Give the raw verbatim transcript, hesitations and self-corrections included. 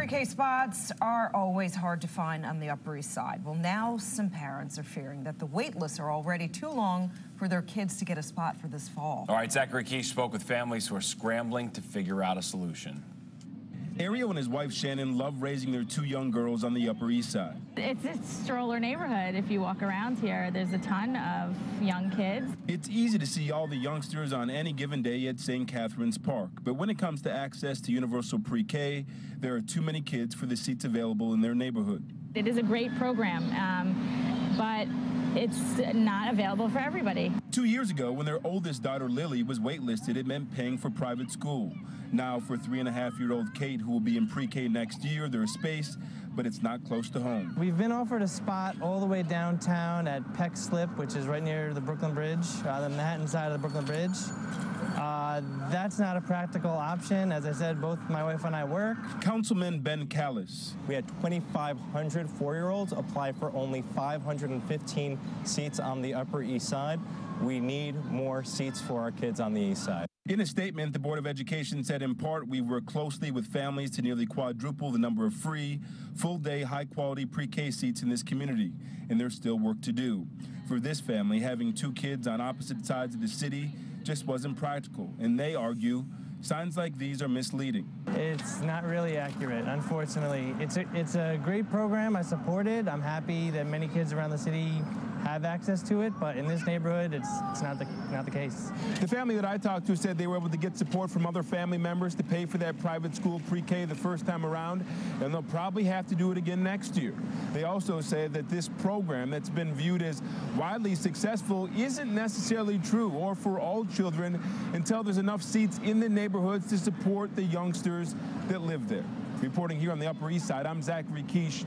Pre-K spots are always hard to find on the Upper East Side. Well, now some parents are fearing that the wait lists are already too long for their kids to get a spot for this fall. All right, Zachary Keith spoke with families who are scrambling to figure out a solution. Ariel and his wife Shannon love raising their two young girls on the Upper East Side. It's a stroller neighborhood. If you walk around here, there's a ton of young kids. It's easy to see all the youngsters on any given day at Saint Catherine's Park, but when it comes to access to Universal Pre-K, there are too many kids for the seats available in their neighborhood. It is a great program, um, but it's not available for everybody. Two years ago, when their oldest daughter, Lily, was waitlisted, it meant paying for private school. Now, for three-and-a-half-year-old Kate, who will be in pre-K next year, there is space, but it's not close to home. We've been offered a spot all the way downtown at Peck Slip, which is right near the Brooklyn Bridge, uh, the Manhattan side of the Brooklyn Bridge. Uh, that's not a practical option. As I said, both my wife and I work. Councilman Ben Kallos. We had twenty-five hundred four-year-olds apply for only five hundred fifteen seats on the Upper East Side. We need more seats for our kids on the East Side. In a statement, the Board of Education said, in part, we work closely with families to nearly quadruple the number of free, full-day, high-quality pre-K seats in this community, and there's still work to do. For this family, having two kids on opposite sides of the city just wasn't practical, and they argue signs like these are misleading. It's not really accurate, unfortunately. It's a, it's a great program. I support it. I'm happy that many kids around the city have access to it, but in this neighborhood, it's, it's not the not the case. The family that I talked to said they were able to get support from other family members to pay for that private school pre-K the first time around, and they'll probably have to do it again next year. They also said that this program that's been viewed as widely successful isn't necessarily true or for all children until there's enough seats in the neighborhoods to support the youngsters that live there. Reporting here on the Upper East Side, I'm Zachary Keith.